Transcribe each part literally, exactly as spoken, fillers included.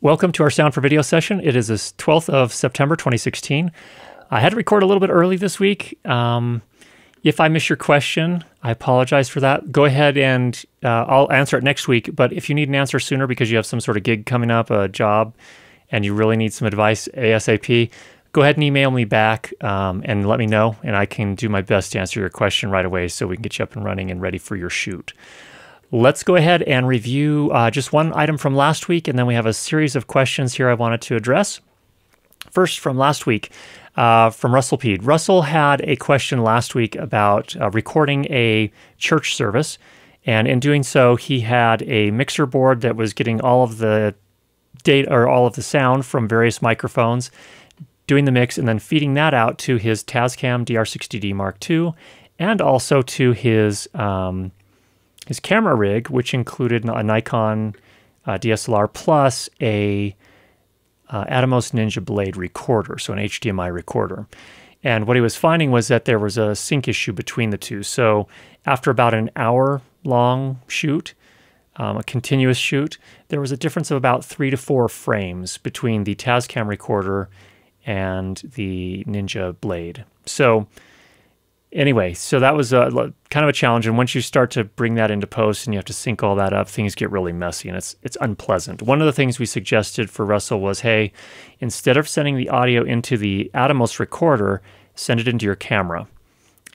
Welcome to our Sound for Video session. It is the twelfth of September twenty sixteen. I had to record a little bit early this week. Um, if I miss your question, I apologize for that. Go ahead and uh, I'll answer it next week. But if you need an answer sooner because you have some sort of gig coming up, a job, and you really need some advice ASAP, go ahead and email me back um, and let me know. And I can do my best to answer your question right away so we can get you up and running and ready for your shoot. Let's go ahead and review uh, just one item from last week, and then we have a series of questions here I wanted to address. First, from last week, uh, from Russell Pede. Russell had a question last week about uh, recording a church service, and in doing so, he had a mixer board that was getting all of the data or all of the sound from various microphones, doing the mix, and then feeding that out to his Tascam D R sixty D Mark two, and also to his Um, his camera rig, which included a Nikon uh, D S L R plus a uh, Atomos Ninja Blade recorder, so an H D M I recorder. And what he was finding was that there was a sync issue between the two. So after about an hour-long shoot, um, a continuous shoot, there was a difference of about three to four frames between the Tascam recorder and the Ninja Blade. So anyway, so that was a, kind of a challenge, and once you start to bring that into post and you have to sync all that up, things get really messy, and it's it's unpleasant. One of the things we suggested for Russell was, hey, instead of sending the audio into the Atomos recorder, send it into your camera,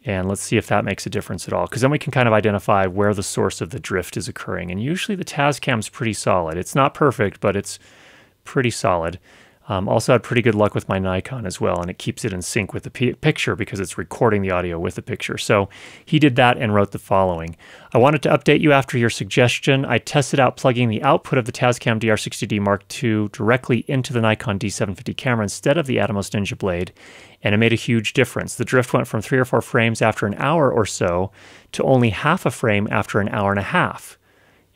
and let's see if that makes a difference at all, because then we can kind of identify where the source of the drift is occurring, and usually the Tascam's pretty solid. It's not perfect, but it's pretty solid. Um, also had pretty good luck with my Nikon as well, and it keeps it in sync with the picture because it's recording the audio with the picture. So he did that and wrote the following. I wanted to update you after your suggestion. I tested out plugging the output of the Tascam D R sixty D Mark two directly into the Nikon D seven fifty camera instead of the Atomos Ninja Blade, and it made a huge difference. The drift went from three or four frames after an hour or so to only half a frame after an hour and a half.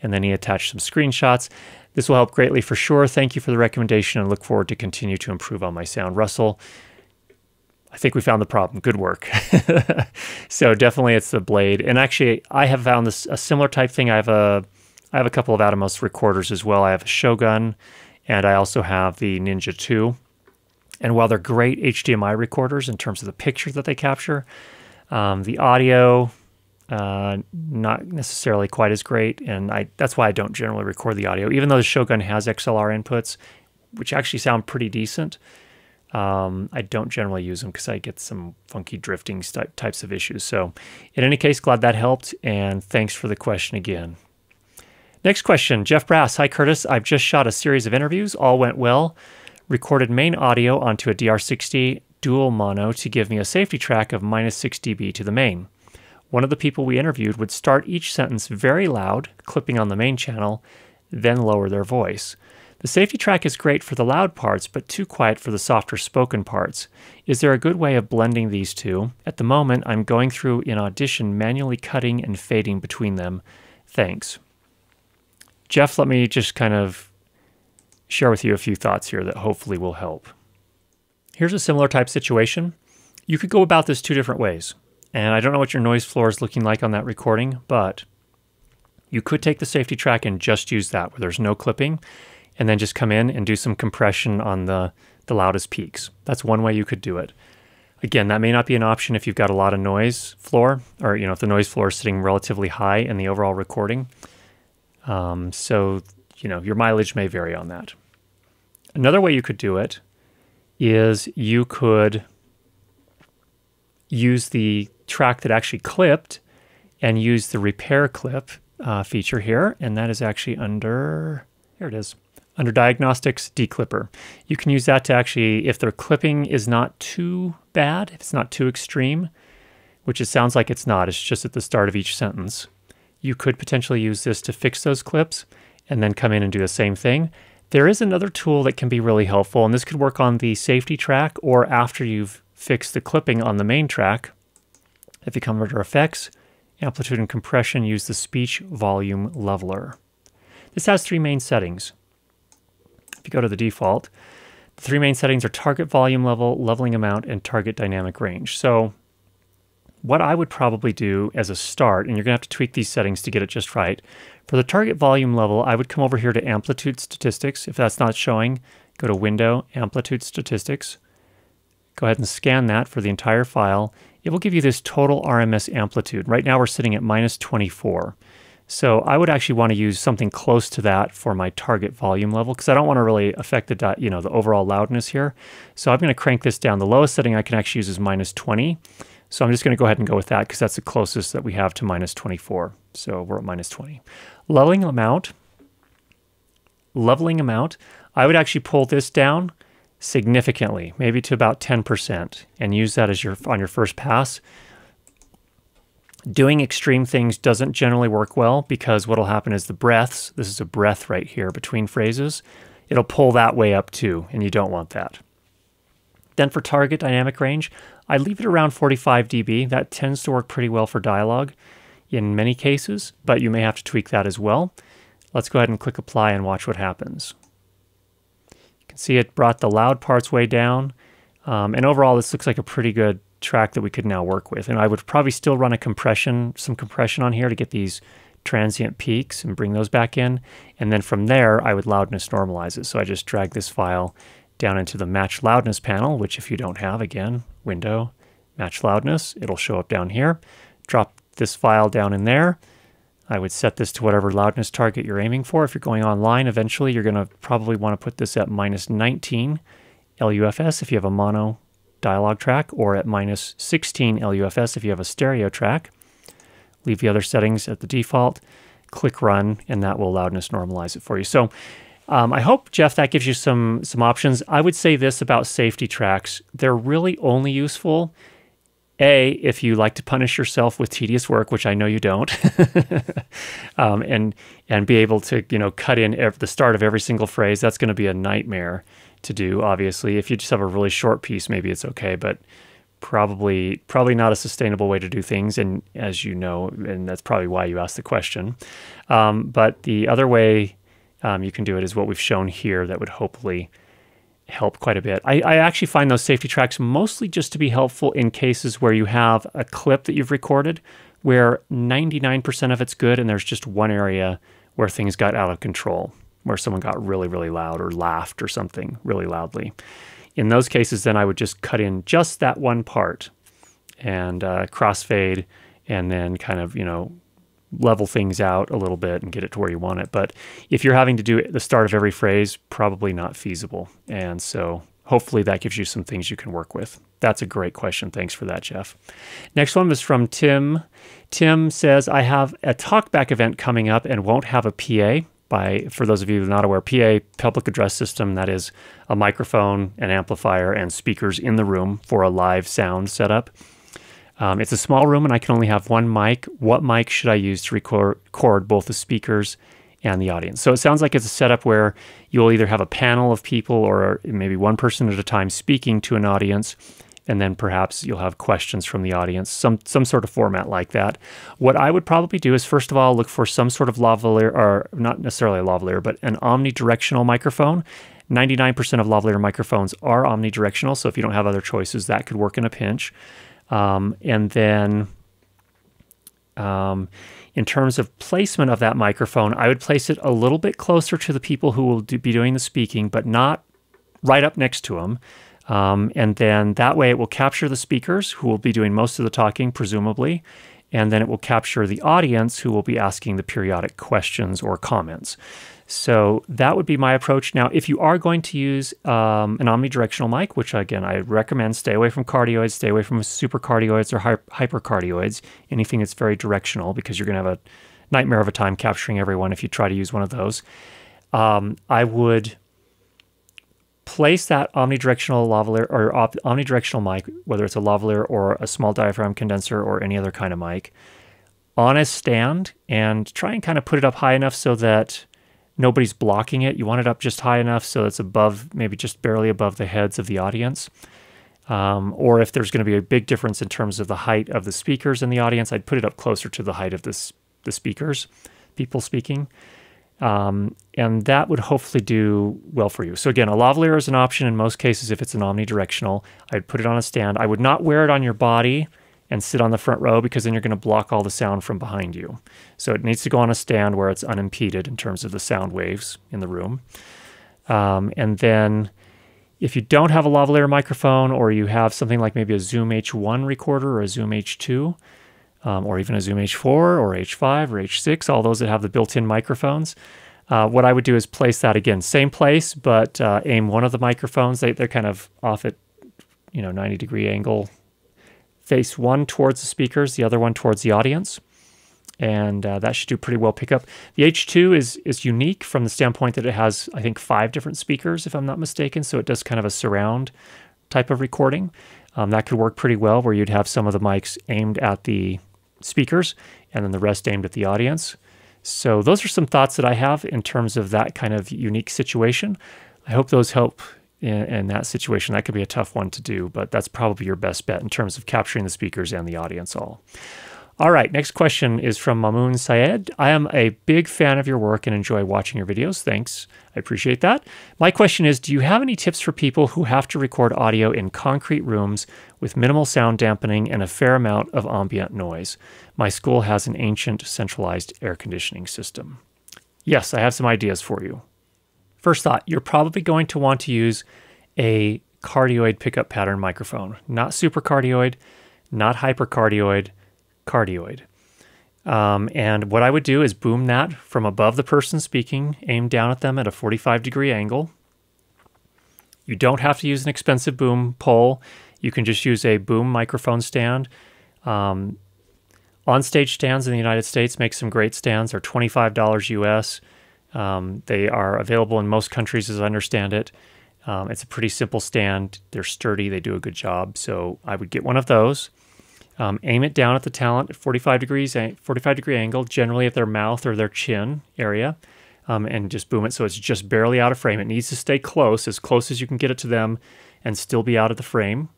And then he attached some screenshots. This will help greatly for sure. Thank you for the recommendation and look forward to continue to improve on my sound. Russell, I think we found the problem. Good work. So definitely it's the Blade. And actually I have found this a similar type thing. I have a I have a couple of Atomos recorders as well. I have a Shogun and I also have the Ninja two. And while they're great H D M I recorders in terms of the pictures that they capture, um, the audio, Uh, not necessarily quite as great, and I that's why I don't generally record the audio, even though the Shogun has X L R inputs, which actually sound pretty decent. Um, I don't generally use them because I get some funky drifting types of issues. So in any case, glad that helped, and thanks for the question again. Next question, Jeff Brass. Hi, Curtis. I've just shot a series of interviews. All went well. Recorded main audio onto a D R sixty dual mono to give me a safety track of minus six D B to the main. One of the people we interviewed would start each sentence very loud, clipping on the main channel, then lower their voice. The safety track is great for the loud parts, but too quiet for the softer spoken parts. Is there a good way of blending these two? At the moment, I'm going through in Audition, manually cutting and fading between them. Thanks. Jeff, let me just kind of share with you a few thoughts here that hopefully will help. Here's a similar type situation. You could go about this two different ways. And I don't know what your noise floor is looking like on that recording, but you could take the safety track and just use that where there's no clipping, and then just come in and do some compression on the, the loudest peaks. That's one way you could do it. Again, that may not be an option if you've got a lot of noise floor, or you know, if the noise floor is sitting relatively high in the overall recording. Um, so you know, your mileage may vary on that. Another way you could do it is you could use the track that actually clipped and use the repair clip uh, feature here, and that is actually under, here it is, under Diagnostics, Declipper. You can use that to actually, if their clipping is not too bad, if it's not too extreme, which it sounds like it's not, it's just at the start of each sentence, you could potentially use this to fix those clips and then come in and do the same thing. There is another tool that can be really helpful, and this could work on the safety track or after you've fix the clipping on the main track. If you come over to Effects, Amplitude and Compression, use the Speech Volume Leveler. This has three main settings. If you go to the default, the three main settings are Target Volume Level, Leveling Amount, and Target Dynamic Range. So what I would probably do as a start, and you're gonna have to tweak these settings to get it just right, for the target volume level, I would come over here to amplitude statistics. If that's not showing, go to window, amplitude statistics. Go ahead and scan that for the entire file. It will give you this total R M S amplitude. Right now we're sitting at minus twenty-four. So I would actually want to use something close to that for my target volume level, because I don't want to really affect the, you know, the overall loudness here. So I'm going to crank this down. The lowest setting I can actually use is minus twenty. So I'm just going to go ahead and go with that because that's the closest that we have to minus twenty-four. So we're at minus twenty. Leveling amount. Leveling amount. I would actually pull this down significantly, maybe to about ten percent, and use that as your on your first pass. Doing extreme things doesn't generally work well because what'll happen is the breaths, this is a breath right here between phrases, it'll pull that way up too, and you don't want that. Then for target dynamic range, I leave it around forty-five D B. That tends to work pretty well for dialogue in many cases, but you may have to tweak that as well. Let's go ahead and click apply and watch what happens. You can see it brought the loud parts way down, um, and overall this looks like a pretty good track that we could now work with. And I would probably still run a compression, some compression on here to get these transient peaks and bring those back in. And then from there, I would loudness normalize it. So I just drag this file down into the match loudness panel, which if you don't have, again, window, match loudness, it'll show up down here. Drop this file down in there. I would set this to whatever loudness target you're aiming for. If you're going online, eventually you're gonna probably wanna put this at minus nineteen L U F S if you have a mono dialogue track, or at minus sixteen L U F S if you have a stereo track. Leave the other settings at the default, click run, and that will loudness normalize it for you. So um, I hope, Jeff, that gives you some, some options. I would say this about safety tracks. They're really only useful, A, if you like to punish yourself with tedious work, which I know you don't, um, and, and be able to, you know, cut in every, the start of every single phrase. That's going to be a nightmare to do, obviously. If you just have a really short piece, maybe it's okay, but probably probably not a sustainable way to do things, and as you know, and that's probably why you asked the question. Um, but the other way um, you can do it is what we've shown here that would hopefully help quite a bit. I, I actually find those safety tracks mostly just to be helpful in cases where you have a clip that you've recorded where ninety-nine percent of it's good and there's just one area where things got out of control, where someone got really, really loud or laughed or something really loudly. In those cases, then I would just cut in just that one part and uh, crossfade, and then kind of, you know, level things out a little bit and get it to where you want it. But if you're having to do it at the start of every phrase, probably not feasible. And so hopefully that gives you some things you can work with. That's a great question. Thanks for that, Jeff. Next one was from Tim. Tim says, I have a talkback event coming up and won't have a P A. By, for those of you who are not aware, P A, public address system, that is a microphone, an amplifier, and speakers in the room for a live sound setup. Um, it's a small room and I can only have one mic. What mic should I use to record, record both the speakers and the audience? So it sounds like it's a setup where you'll either have a panel of people or maybe one person at a time speaking to an audience, and then perhaps you'll have questions from the audience, some some sort of format like that. What I would probably do is, first of all, look for some sort of lavalier, or not necessarily a lavalier, but an omnidirectional microphone. ninety-nine percent of lavalier microphones are omnidirectional, so if you don't have other choices, that could work in a pinch. Um, and then um, in terms of placement of that microphone, I would place it a little bit closer to the people who will do, be doing the speaking, but not right up next to them. Um, and then that way it will capture the speakers who will be doing most of the talking, presumably, and then it will capture the audience who will be asking the periodic questions or comments. So that would be my approach. Now, if you are going to use um, an omnidirectional mic, which again, I recommend stay away from cardioids, stay away from supercardioids or hypercardioids, anything that's very directional, because you're going to have a nightmare of a time capturing everyone if you try to use one of those. Um, I would... place that omnidirectional lavalier or omnidirectional mic, whether it's a lavalier or a small diaphragm condenser or any other kind of mic, on a stand, and try and kind of put it up high enough so that nobody's blocking it. You want it up just high enough so it's above, maybe just barely above the heads of the audience. Um, or if there's going to be a big difference in terms of the height of the speakers and the audience, I'd put it up closer to the height of this, the speakers, people speaking. Um, and that would hopefully do well for you. So again, a lavalier is an option in most cases if it's an omnidirectional. I'd put it on a stand. I would not wear it on your body and sit on the front row, because then you're going to block all the sound from behind you. So it needs to go on a stand where it's unimpeded in terms of the sound waves in the room. Um, and then if you don't have a lavalier microphone, or you have something like maybe a Zoom H one recorder or a Zoom H two, um, or even a Zoom H four or H five or H six, all those that have the built-in microphones, uh, what I would do is place that again, same place, but uh, aim one of the microphones. They, they're kind of off at, you know, ninety degree angle. Face one towards the speakers, the other one towards the audience. And uh, that should do pretty well pickup. The H two is is unique from the standpoint that it has, I think, five different speakers, if I'm not mistaken. So it does kind of a surround type of recording. Um, that could work pretty well, where you'd have some of the mics aimed at the speakers and then the rest aimed at the audience. So those are some thoughts that I have in terms of that kind of unique situation. I hope those help in, in that situation. That could be a tough one to do, but that's probably your best bet in terms of capturing the speakers and the audience all. All right, next question is from Mamoon Syed. I am a big fan of your work and enjoy watching your videos. Thanks, I appreciate that. My question is, do you have any tips for people who have to record audio in concrete rooms with minimal sound dampening and a fair amount of ambient noise? My school has an ancient centralized air conditioning system. Yes, I have some ideas for you. First thought, you're probably going to want to use a cardioid pickup pattern microphone. Not supercardioid, not hypercardioid, cardioid. Um, and what I would do is boom that from above the person speaking, aim down at them at a forty-five degree angle. You don't have to use an expensive boom pole. You can just use a boom microphone stand. Um, Onstage stands in the United States make some great stands. They're twenty-five dollars U S. Um, they are available in most countries, as I understand it. Um, it's a pretty simple stand. They're sturdy. They do a good job. So I would get one of those. Um, aim it down at the talent at forty-five degrees, forty-five degree angle, generally at their mouth or their chin area, um, and just boom it so it's just barely out of frame. It needs to stay close, as close as you can get it to them and still be out of the frame.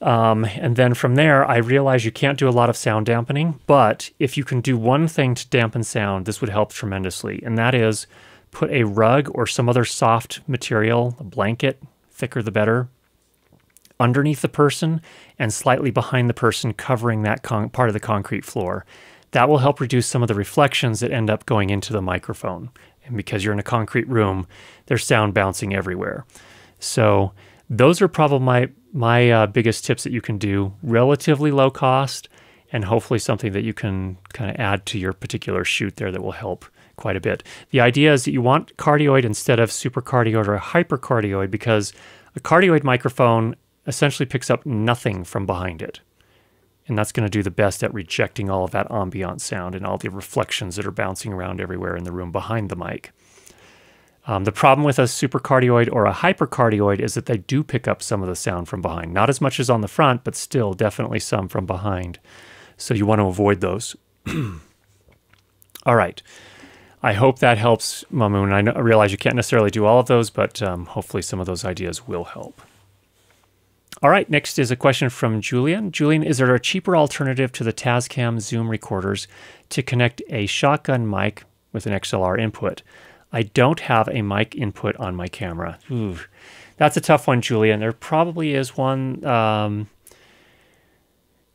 Um, and then from there, I realize you can't do a lot of sound dampening, but if you can do one thing to dampen sound, this would help tremendously, and that is put a rug or some other soft material, a blanket, thicker the better, underneath the person and slightly behind the person, covering that con part of the concrete floor. That will help reduce some of the reflections that end up going into the microphone. And because you're in a concrete room, there's sound bouncing everywhere. So those are probably my, my uh, biggest tips that you can do, relatively low cost, and hopefully something that you can kind of add to your particular shoot there that will help quite a bit. The idea is that you want cardioid instead of supercardioid or hypercardioid, because a cardioid microphone essentially picks up nothing from behind it. And that's going to do the best at rejecting all of that ambient sound and all the reflections that are bouncing around everywhere in the room behind the mic. Um, the problem with a supercardioid or a hypercardioid is that they do pick up some of the sound from behind. Not as much as on the front, but still definitely some from behind. So you want to avoid those. All right. I hope that helps, Mamoon. I, know, I realize you can't necessarily do all of those, but um, hopefully some of those ideas will help. All right, next is a question from Julian. Julian, is there a cheaper alternative to the Tascam Zoom recorders to connect a shotgun mic with an X L R input? I don't have a mic input on my camera. Ooh, that's a tough one, Julian. There probably is one. Um,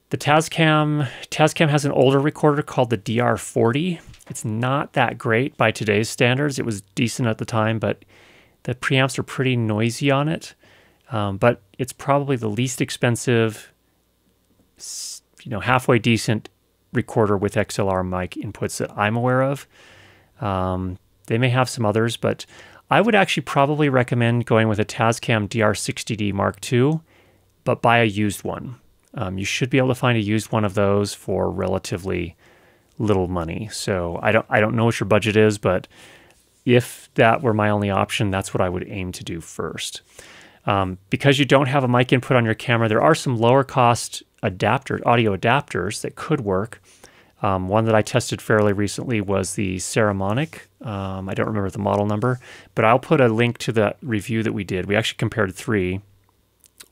the Tascam, Tascam has an older recorder called the D R forty. It's not that great by today's standards. It was decent at the time, but the preamps are pretty noisy on it. Um, but it's probably the least expensive, you know, halfway decent recorder with X L R mic inputs that I'm aware of. Um, they may have some others, but I would actually probably recommend going with a Tascam D R sixty D Mark two, but buy a used one. Um, you should be able to find a used one of those for relatively little money. So I don't, I don't know what your budget is, but if that were my only option, that's what I would aim to do first. Um, because you don't have a mic input on your camera, there are some lower cost adapter, audio adapters that could work. Um, one that I tested fairly recently was the Saramonic. Um, I don't remember the model number, but I'll put a link to the review that we did. We actually compared three,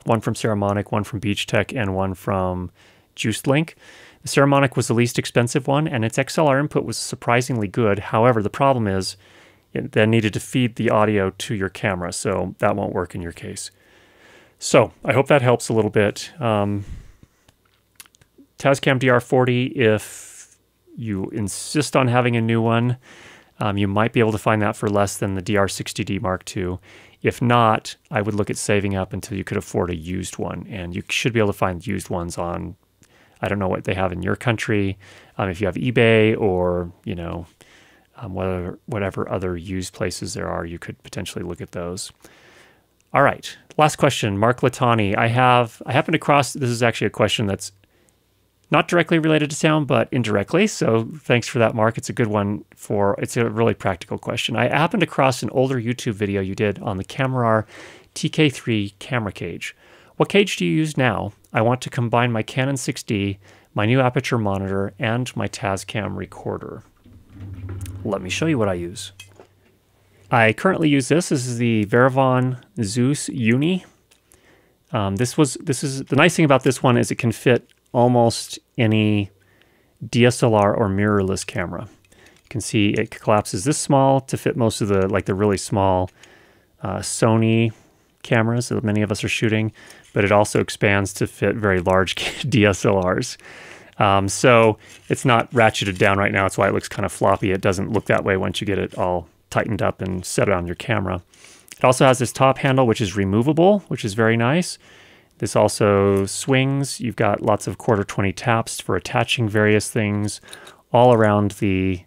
one from Saramonic, one from Beach Tech, and one from Juicelink. The Saramonic was the least expensive one, and its X L R input was surprisingly good. However, the problem is, it then needed to feed the audio to your camera, so that won't work in your case. So I hope that helps a little bit. Um, Tascam D R forty, if you insist on having a new one, um, you might be able to find that for less than the D R sixty D Mark two. If not, I would look at saving up until you could afford a used one, and you should be able to find used ones on, I don't know what they have in your country, um, if you have eBay or, you know, um, whatever, whatever other used places there are, you could potentially look at those. All right, last question, Mark Latani. I have, I happened across, this is actually a question that's not directly related to sound, but indirectly. So thanks for that, Mark. It's a good one for, it's a really practical question. I happened across an older YouTube video you did on the Camera T K three camera cage. What cage do you use now? I want to combine my Canon six D, my new aperture monitor, and my Tascam recorder. Let me show you what I use. I currently use this. This is the Verivon Zeus Uni. Um, this was, this is, the nice thing about this one is it can fit almost any D S L R or mirrorless camera. You can see it collapses this small to fit most of the, like the really small uh, Sony cameras that many of us are shooting, but it also expands to fit very large D S L Rs. Um, so it's not ratcheted down right now. That's why it looks kind of floppy. It doesn't look that way once you get it all tightened up and set it on your camera. It also has this top handle, which is removable, which is very nice. This also swings. You've got lots of quarter twenty taps for attaching various things all around the,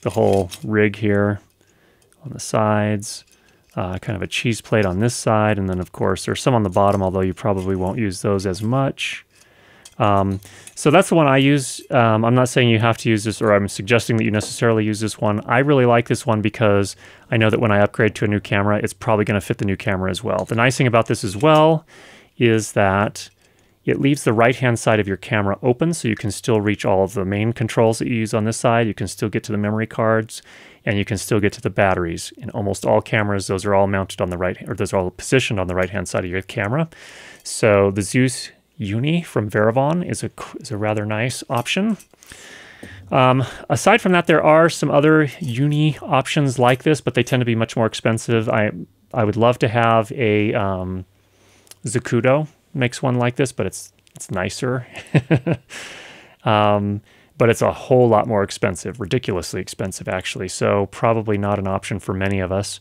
the whole rig here on the sides. Uh, kind of a cheese plate on this side, and then of course there's some on the bottom, although you probably won't use those as much. Um, so that's the one I use. Um, I'm not saying you have to use this, or I'm suggesting that you necessarily use this one. I really like this one because I know that when I upgrade to a new camera, it's probably going to fit the new camera as well. The nice thing about this as well is that it leaves the right-hand side of your camera open, so you can still reach all of the main controls that you use on this side. You can still get to the memory cards, and you can still get to the batteries. In almost all cameras, those are all mounted on the right, or those are all positioned on the right-hand side of your camera. So the Zeus Uni from Verivon is a, is a rather nice option. Um, aside from that, there are some other Uni options like this, but they tend to be much more expensive. I, I would love to have a um, Zacuto makes one like this, but it's, it's nicer. um, but it's a whole lot more expensive, ridiculously expensive actually, so probably not an option for many of us.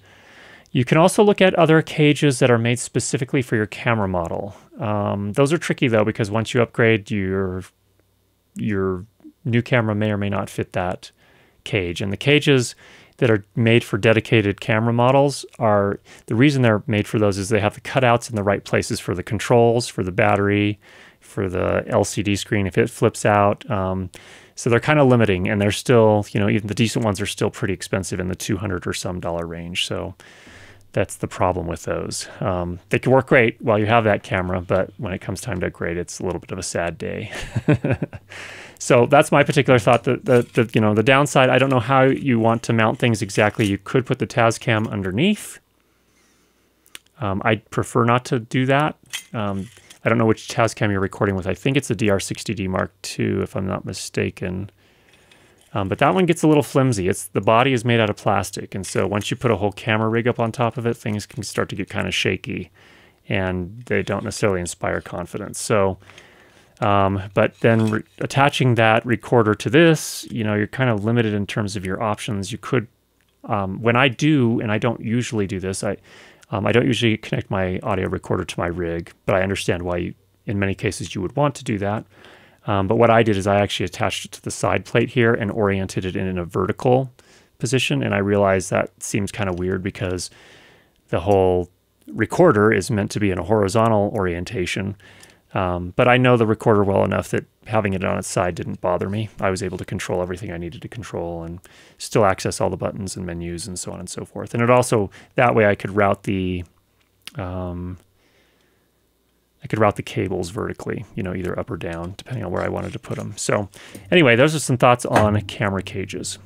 You can also look at other cages that are made specifically for your camera model. Um, those are tricky though, because once you upgrade, your, your new camera may or may not fit that cage. And the cages that are made for dedicated camera models are, the reason they're made for those is they have the cutouts in the right places for the controls, for the battery, for the L C D screen if it flips out. Um, so they're kind of limiting, and they're still, you know, even the decent ones are still pretty expensive in the two hundred or some dollar range. So that's the problem with those. Um, they can work great while you have that camera, but when it comes time to upgrade, it's a little bit of a sad day. So that's my particular thought. The, the, the, you know, the downside, I don't know how you want to mount things exactly. You could put the Tascam underneath. Um, I'd prefer not to do that. Um, I don't know which Tascam you're recording with. I think it's the D R sixty D Mark two, if I'm not mistaken. Um, but that one gets a little flimsy. It's, the body is made out of plastic, and so once you put a whole camera rig up on top of it, things can start to get kind of shaky, and they don't necessarily inspire confidence. So, um, but then attaching that recorder to this, you know, you're kind of limited in terms of your options. You could, um, when I do, and I don't usually do this, I. Um, I don't usually connect my audio recorder to my rig, but I understand why you, in many cases you would want to do that. Um, but what I did is I actually attached it to the side plate here and oriented it in a vertical position. And I realized that seems kind of weird because the whole recorder is meant to be in a horizontal orientation. Um, but I know the recorder well enough that having it on its side didn't bother me. I was able to control everything I needed to control and still access all the buttons and menus and so on and so forth. And it also, that way I could route the, um, I could route the cables vertically, you know, either up or down, depending on where I wanted to put them. So anyway, those are some thoughts on camera cages.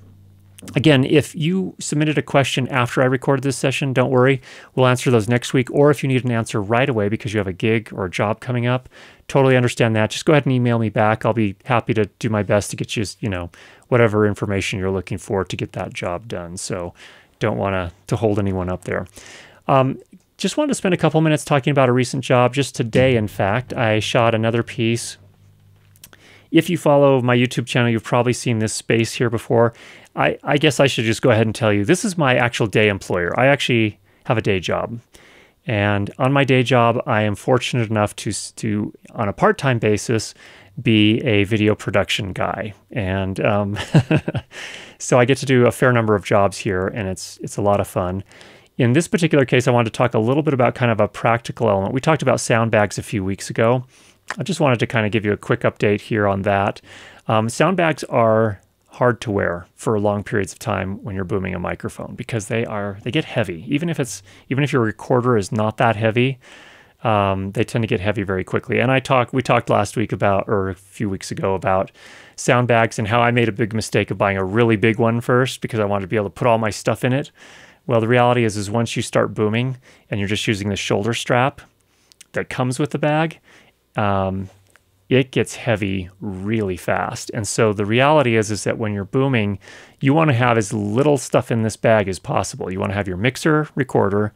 Again, if you submitted a question after I recorded this session, don't worry, we'll answer those next week. Or if you need an answer right away because you have a gig or a job coming up, totally understand that. Just go ahead and email me back. I'll be happy to do my best to get you, you know, whatever information you're looking for to get that job done. So don't want to hold anyone up there. Um, just wanted to spend a couple minutes talking about a recent job. Just today, in fact, I shot another piece If you follow my YouTube channel, you've probably seen this space here before. I, I guess I should just go ahead and tell you, this is my actual day employer. I actually have a day job. And on my day job, I am fortunate enough to, to on a part-time basis, be a video production guy. And um, so I get to do a fair number of jobs here, and it's, it's a lot of fun. In this particular case, I wanted to talk a little bit about kind of a practical element. We talked about sound bags a few weeks ago. I just wanted to kind of give you a quick update here on that. Um, sound bags are hard to wear for long periods of time when you're booming a microphone, because they are they get heavy. Even if it's even if your recorder is not that heavy, um, they tend to get heavy very quickly. And I talked we talked last week about, or a few weeks ago, about sound bags and how I made a big mistake of buying a really big one first because I wanted to be able to put all my stuff in it. Well, the reality is is once you start booming and you're just using the shoulder strap that comes with the bag, um, it gets heavy really fast. And so the reality is, is that when you're booming, you want to have as little stuff in this bag as possible. You want to have your mixer, recorder,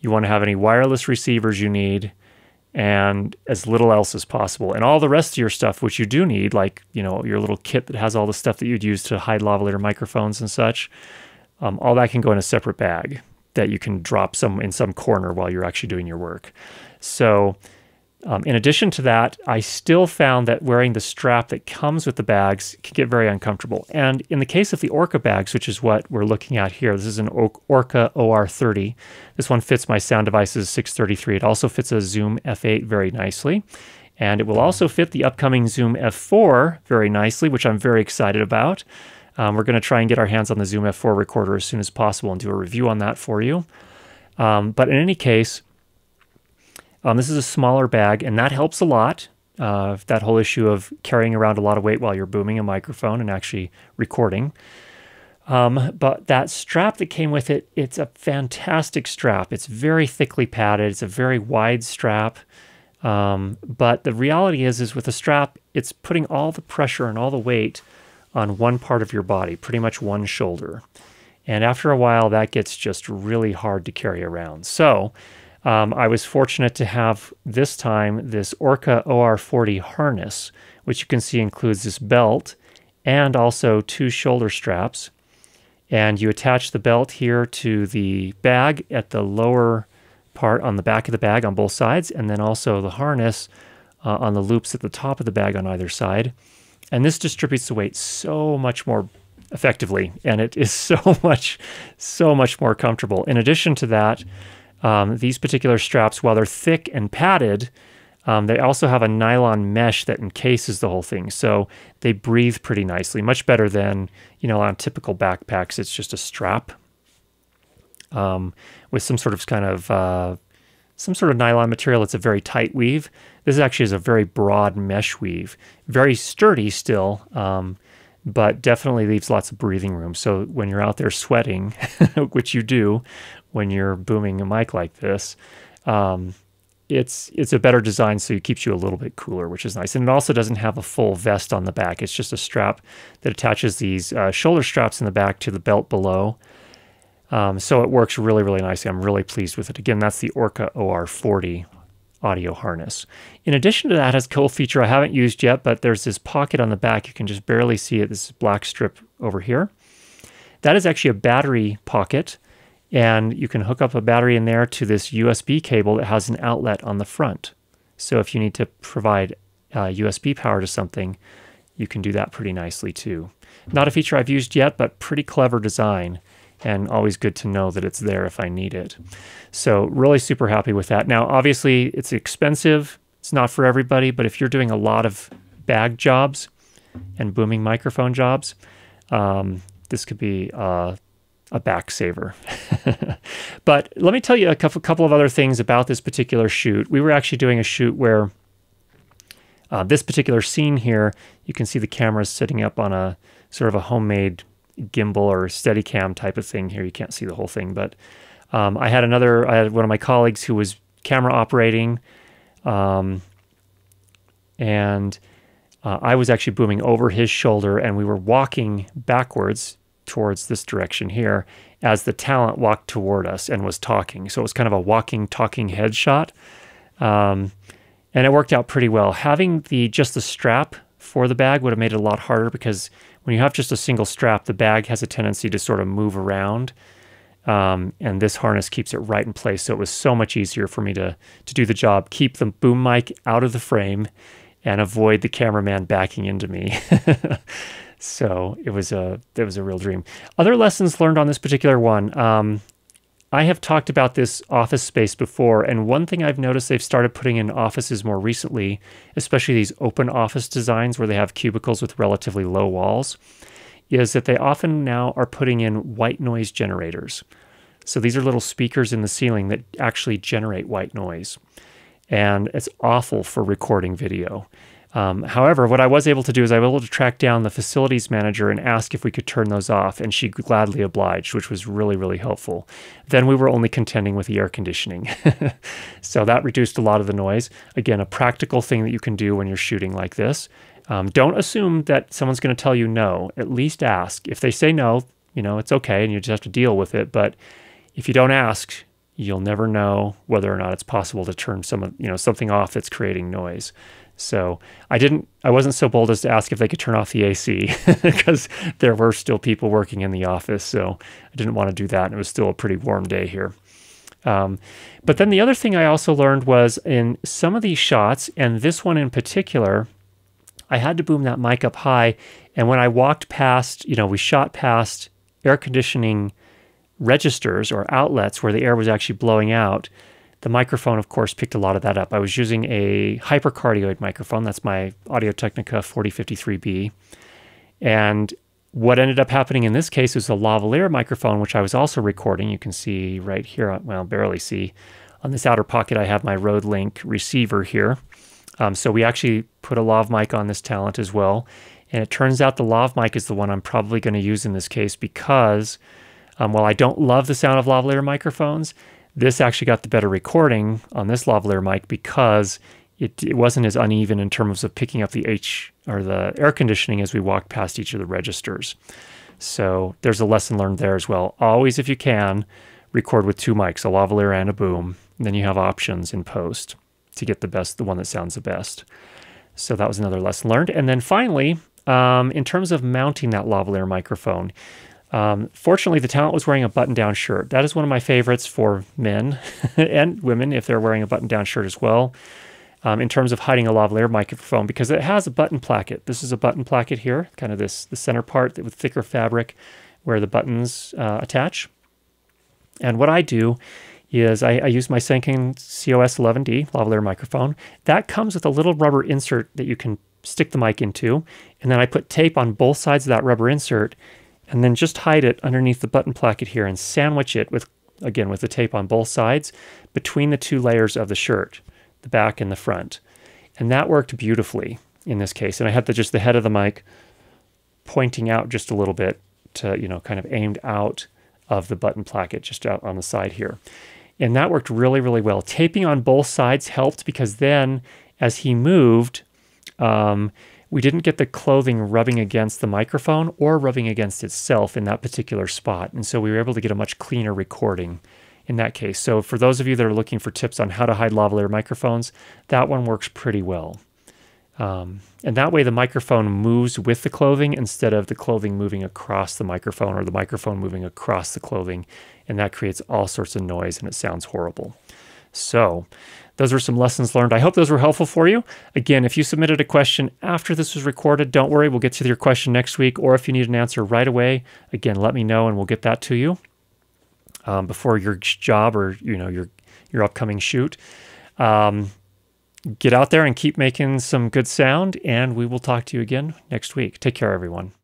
you want to have any wireless receivers you need, and as little else as possible. And all the rest of your stuff, which you do need, like, you know, your little kit that has all the stuff that you'd use to hide lavalier microphones and such, um, all that can go in a separate bag that you can drop some in some corner while you're actually doing your work. So Um, in addition to that, I still found that wearing the strap that comes with the bags can get very uncomfortable. And in the case of the Orca bags, which is what we're looking at here, this is an Orca O R thirty. This one fits my Sound Devices six thirty-three. It also fits a Zoom F eight very nicely. And it will also fit the upcoming Zoom F four very nicely, which I'm very excited about. Um, we're going to try and get our hands on the Zoom F four recorder as soon as possible and do a review on that for you. Um, but in any case, Um, this is a smaller bag, and that helps a lot. Uh, that whole issue of carrying around a lot of weight while you're booming a microphone and actually recording. Um, but that strap that came with it, it's a fantastic strap. It's very thickly padded. It's a very wide strap. Um, but the reality is, is with a strap, it's putting all the pressure and all the weight on one part of your body, pretty much one shoulder. And after a while, that gets just really hard to carry around. So Um, I was fortunate to have this time this Orca O R forty harness, which you can see includes this belt and also two shoulder straps. And you attach the belt here to the bag at the lower part on the back of the bag on both sides, and then also the harness uh, on the loops at the top of the bag on either side. And this distributes the weight so much more effectively, and it is so much, so much more comfortable. In addition to that, Um, these particular straps, while they're thick and padded, um, they also have a nylon mesh that encases the whole thing. So they breathe pretty nicely, much better than, you know, on typical backpacks. It's just a strap um, with some sort of kind of, uh, some sort of nylon material. It's a very tight weave. This actually is a very broad mesh weave, very sturdy still, um, but definitely leaves lots of breathing room. So when you're out there sweating, which you do when you're booming a mic like this, um, it's it's a better design, so it keeps you a little bit cooler, which is nice. And it also doesn't have a full vest on the back. It's just a strap that attaches these uh, shoulder straps in the back to the belt below. Um, so it works really, really nicely. I'm really pleased with it. Again, that's the Orca O R forty audio harness. In addition to that, it has a cool feature I haven't used yet, but there's this pocket on the back. You can just barely see it. This black strip over here. That is actually a battery pocket, and you can hook up a battery in there to this U S B cable that has an outlet on the front. So if you need to provide uh, U S B power to something, you can do that pretty nicely too. Not a feature I've used yet, but pretty clever design. And always good to know that it's there if I need it. So really super happy with that. Now, obviously, it's expensive. It's not for everybody, but if you're doing a lot of bag jobs and booming microphone jobs, um, this could be uh, a back saver. But let me tell you a couple of other things about this particular shoot. We were actually doing a shoot where uh, this particular scene here, you can see the camera's sitting up on a sort of a homemade gimbal or Steadicam type of thing here. You can't see the whole thing, but um, I had another, I had one of my colleagues who was camera operating, um, and uh, I was actually booming over his shoulder, and we were walking backwards towards this direction here as the talent walked toward us and was talking. So it was kind of a walking, talking headshot, um, and it worked out pretty well. Having the just the strap for the bag would have made it a lot harder, because when you have just a single strap, the bag has a tendency to sort of move around. Um, and this harness keeps it right in place. So it was so much easier for me to, to do the job, keep the boom mic out of the frame and avoid the cameraman backing into me. So it was a, it was a real dream. Other lessons learned on this particular one. Um, I have talked about this office space before, and one thing I've noticed they've started putting in offices more recently, especially these open office designs where they have cubicles with relatively low walls, is that they often now are putting in white noise generators. So these are little speakers in the ceiling that actually generate white noise. And it's awful for recording video. Um, however, what I was able to do is I was able to track down the facilities manager and ask if we could turn those off, and she gladly obliged, which was really, really helpful. Then we were only contending with the air conditioning. So that reduced a lot of the noise. Again, a practical thing that you can do when you're shooting like this. Um, don't assume that someone's going to tell you no. At least ask. If they say no, you know, it's okay, and you just have to deal with it. But if you don't ask, you'll never know whether or not it's possible to turn some of, you know, something off that's creating noise. So I didn't, I wasn't so bold as to ask if they could turn off the A C, because there were still people working in the office. So I didn't want to do that. And it was still a pretty warm day here. Um, but then the other thing I also learned was in some of these shots, and this one in particular, I had to boom that mic up high. And when I walked past, you know, we shot past air conditioning registers or outlets where the air was actually blowing out, the microphone, of course, picked a lot of that up. I was using a hypercardioid microphone. That's my Audio-Technica forty fifty-three B. And what ended up happening in this case was the lavalier microphone, which I was also recording. You can see right here, well, barely see. On this outer pocket, I have my Rode Link receiver here. Um, so we actually put a lav mic on this talent as well. And it turns out the lav mic is the one I'm probably going to use in this case, because um, while I don't love the sound of lavalier microphones, this actually got the better recording on this lavalier mic, because it, it wasn't as uneven in terms of picking up the H or the air conditioning as we walked past each of the registers. So there's a lesson learned there as well. Always, if you can, record with two mics, a lavalier and a boom. And then you have options in post to get the best, the one that sounds the best. So that was another lesson learned. And then finally, um, in terms of mounting that lavalier microphone, Um, fortunately, the talent was wearing a button-down shirt. That is one of my favorites for men and women if they're wearing a button-down shirt as well, um, in terms of hiding a lavalier microphone, because it has a button placket. This is a button placket here, kind of this the center part with thicker fabric where the buttons uh, attach. And what I do is I, I use my Sanken C O S eleven D lavalier microphone. That comes with a little rubber insert that you can stick the mic into, and then I put tape on both sides of that rubber insert, and then just hide it underneath the button placket here and sandwich it with, again, with the tape on both sides between the two layers of the shirt, the back and the front. And that worked beautifully in this case. And I had the, just the head of the mic pointing out just a little bit to, you know, kind of aimed out of the button placket just out on the side here. And that worked really, really well. Taping on both sides helped, because then as he moved, um, we didn't get the clothing rubbing against the microphone or rubbing against itself in that particular spot. And so we were able to get a much cleaner recording in that case. So for those of you that are looking for tips on how to hide lavalier microphones, that one works pretty well. Um, and that way the microphone moves with the clothing instead of the clothing moving across the microphone or the microphone moving across the clothing. And that creates all sorts of noise and it sounds horrible. So those were some lessons learned. I hope those were helpful for you. Again, if you submitted a question after this was recorded, don't worry, we'll get to your question next week. Or if you need an answer right away, again, let me know and we'll get that to you um, before your job or, you know, your, your upcoming shoot. Um, get out there and keep making some good sound, and we will talk to you again next week. Take care, everyone.